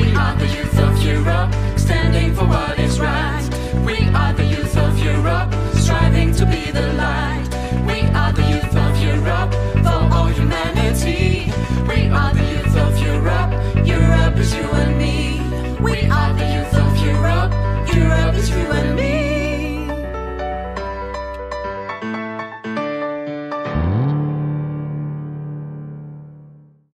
We are the youth of Europe, standing for what is right. We are the youth of Europe.